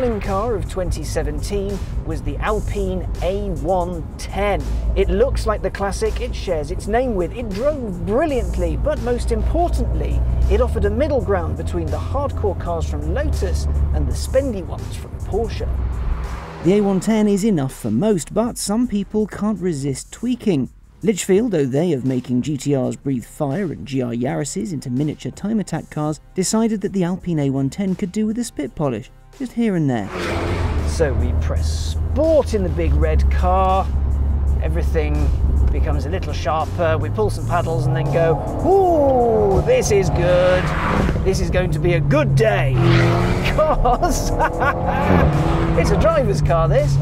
crowning car of 2017 was the Alpine A110. It looks like the classic it shares its name with. It drove brilliantly, but most importantly, it offered a middle ground between the hardcore cars from Lotus and the spendy ones from Porsche. The A110 is enough for most, but some people can't resist tweaking. Litchfield, though they of making GTRs breathe fire and GR Yarises into miniature time attack cars, decided that the Alpine A110 could do with a spit polish, just here and there. So we press sport in the big red car, everything becomes a little sharper, we pull some paddles and then go, ooh, this is good, this is going to be a good day, because it's a driver's car this.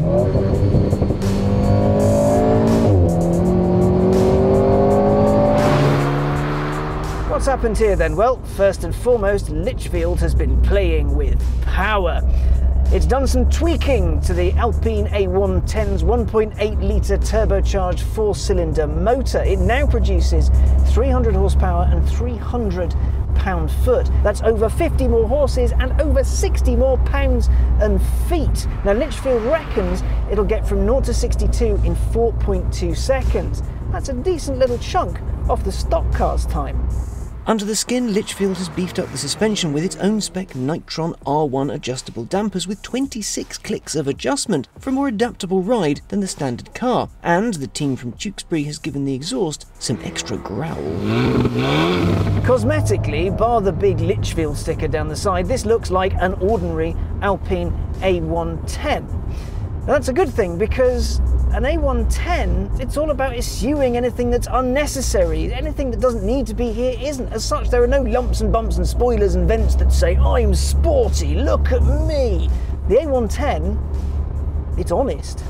What's happened here then? Well, first and foremost, Litchfield has been playing with power. It's done some tweaking to the Alpine A110's 1.8-litre turbocharged four-cylinder motor. It now produces 300 horsepower and 300 pound-foot. That's over 50 more horses and over 60 more pounds and feet. Now, Litchfield reckons it'll get from 0 to 62 in 4.2 seconds. That's a decent little chunk off the stock car's time. Under the skin, Litchfield has beefed up the suspension with its own spec Nitron R1 adjustable dampers with 26 clicks of adjustment for a more adaptable ride than the standard car, and the team from Tewkesbury has given the exhaust some extra growl. Cosmetically, bar the big Litchfield sticker down the side, this looks like an ordinary Alpine A110. Now that's a good thing, because an A110, it's all about eschewing anything that's unnecessary. Anything that doesn't need to be here isn't. As such, there are no lumps and bumps and spoilers and vents that say, I'm sporty, look at me. The A110, it's honest.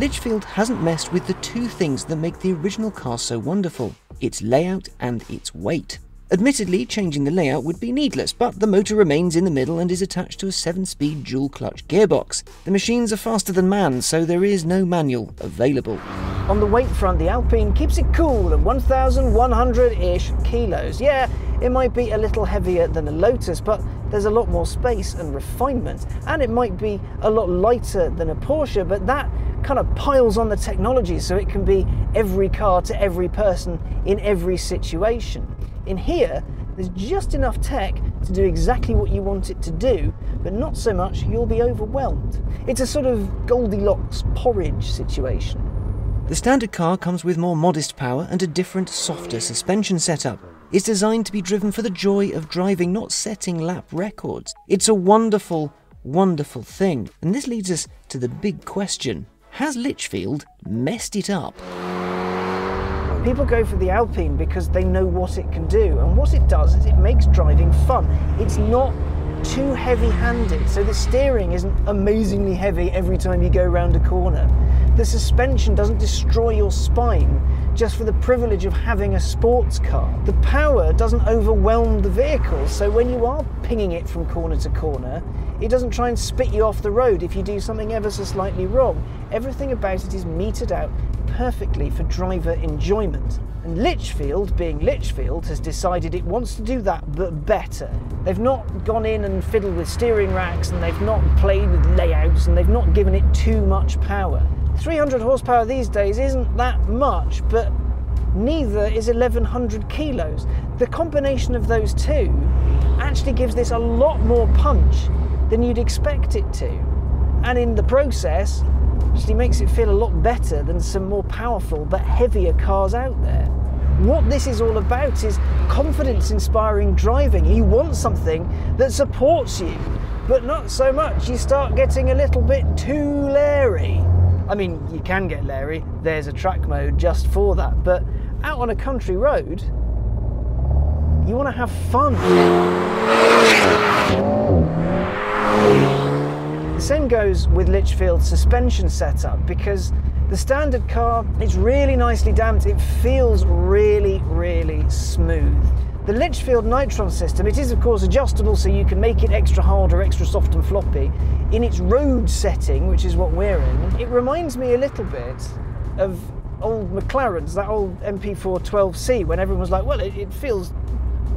Litchfield hasn't messed with the two things that make the original car so wonderful, its layout and its weight. Admittedly, changing the layout would be needless, but the motor remains in the middle and is attached to a 7-speed dual-clutch gearbox. The machines are faster than man, so there is no manual available. On the weight front, the Alpine keeps it cool at 1,100-ish kilos. Yeah, it might be a little heavier than a Lotus, but there's a lot more space and refinement, and it might be a lot lighter than a Porsche, but that kind of piles on the technology so it can be every car to every person in every situation. In here, there's just enough tech to do exactly what you want it to do, but not so much you'll be overwhelmed. It's a sort of Goldilocks porridge situation. The standard car comes with more modest power and a different, softer suspension setup. It's designed to be driven for the joy of driving, not setting lap records. It's a wonderful, wonderful thing. And this leads us to the big question. Has Litchfield messed it up? People go for the Alpine because they know what it can do, and what it does is it makes driving fun. It's not too heavy-handed, so the steering isn't amazingly heavy every time you go round a corner. The suspension doesn't destroy your spine just for the privilege of having a sports car. The power doesn't overwhelm the vehicle, so when you are pinging it from corner to corner, it doesn't try and spit you off the road if you do something ever so slightly wrong. Everything about it is metered out perfectly for driver enjoyment. And Litchfield, being Litchfield, has decided it wants to do that but better. They've not gone in and fiddled with steering racks, and they've not played with layouts, and they've not given it too much power. 300 horsepower these days isn't that much, but neither is 1,100 kilos. The combination of those two actually gives this a lot more punch than you'd expect it to. And in the process, actually makes it feel a lot better than some more powerful but heavier cars out there. What this is all about is confidence-inspiring driving. You want something that supports you, but not so much. You start getting a little bit too leery. I mean, you can get leery. There's a track mode just for that. But out on a country road, you want to have fun. The same goes with Litchfield's suspension setup, because the standard car is really nicely damped. It feels really, really smooth. The Litchfield Nitron system, it is of course adjustable, so you can make it extra hard or extra soft and floppy. In its road setting, which is what we're in, it reminds me a little bit of old McLarens, that old MP4-12C, when everyone was like, well, it feels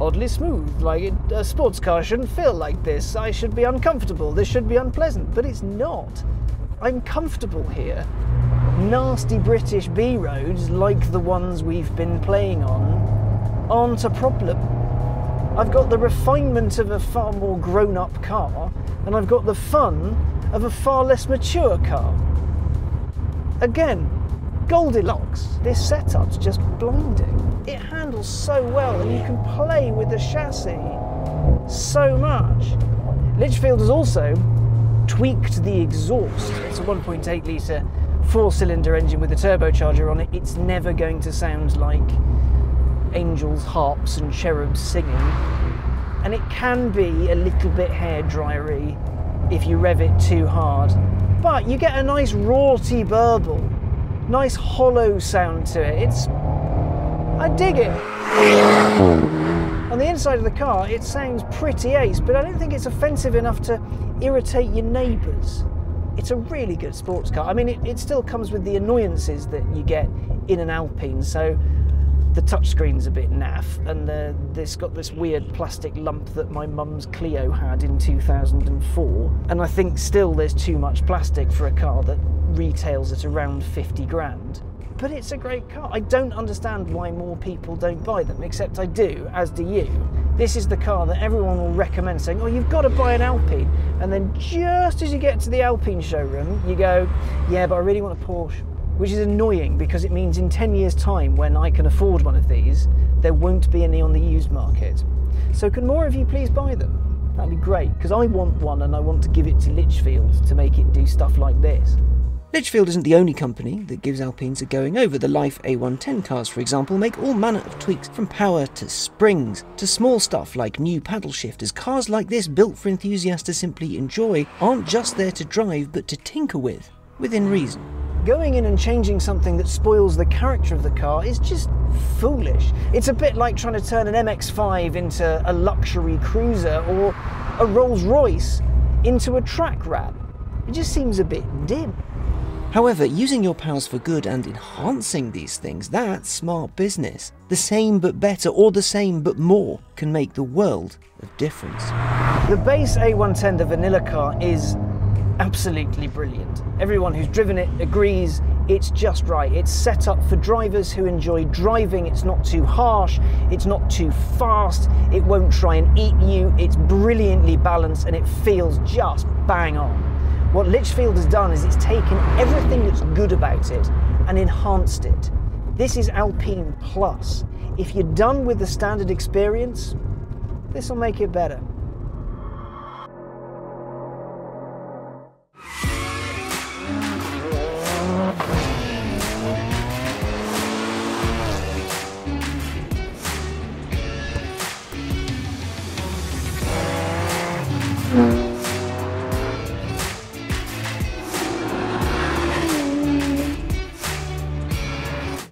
oddly smooth. Like, a sports car shouldn't feel like this. I should be uncomfortable. This should be unpleasant, but it's not. I'm comfortable here. Nasty British B roads, like the ones we've been playing on, aren't a problem. I've got the refinement of a far more grown-up car, and I've got the fun of a far less mature car. Again, Goldilocks. This setup's just blinding. It handles so well, and you can play with the chassis so much. Litchfield has also tweaked the exhaust. It's a 1.8 litre four-cylinder engine with a turbocharger on it. It's never going to sound like angels, harps and cherubs singing, and it can be a little bit hair-dryery if you rev it too hard, but you get a nice rorty burble, nice hollow sound to it. I dig it. On the inside of the car it sounds pretty ace, but I don't think it's offensive enough to irritate your neighbours. It's a really good sports car. I mean, it still comes with the annoyances that you get in an Alpine. So the touchscreen's a bit naff, and it's got this weird plastic lump that my mum's Clio had in 2004. And I think still there's too much plastic for a car that retails at around 50 grand. But it's a great car. I don't understand why more people don't buy them, except I do, as do you. This is the car that everyone will recommend, saying, oh, you've got to buy an Alpine. And then just as you get to the Alpine showroom, you go, yeah, but I really want a Porsche. Which is annoying, because it means in 10 years' time, when I can afford one of these, there won't be any on the used market. So can more of you please buy them? That'd be great, because I want one, and I want to give it to Litchfield to make it do stuff like this. Litchfield isn't the only company that gives Alpines a going over. The Life A110 cars, for example, make all manner of tweaks, from power to springs to small stuff like new paddle shifters. Cars like this, built for enthusiasts to simply enjoy, aren't just there to drive, but to tinker with, within reason. Going in and changing something that spoils the character of the car is just foolish. It's a bit like trying to turn an MX-5 into a luxury cruiser, or a Rolls Royce into a track wrap. It just seems a bit dim. However, using your powers for good and enhancing these things, that's smart business. The same but better, or the same but more, can make the world of difference. The base A110, the vanilla car, is absolutely brilliant. Everyone who's driven it agrees it's just right. It's set up for drivers who enjoy driving. It's not too harsh, it's not too fast, it won't try and eat you, it's brilliantly balanced, and it feels just bang on. What Litchfield has done is it's taken everything that's good about it and enhanced it. This is Alpine Plus. If you're done with the standard experience, this will make it better.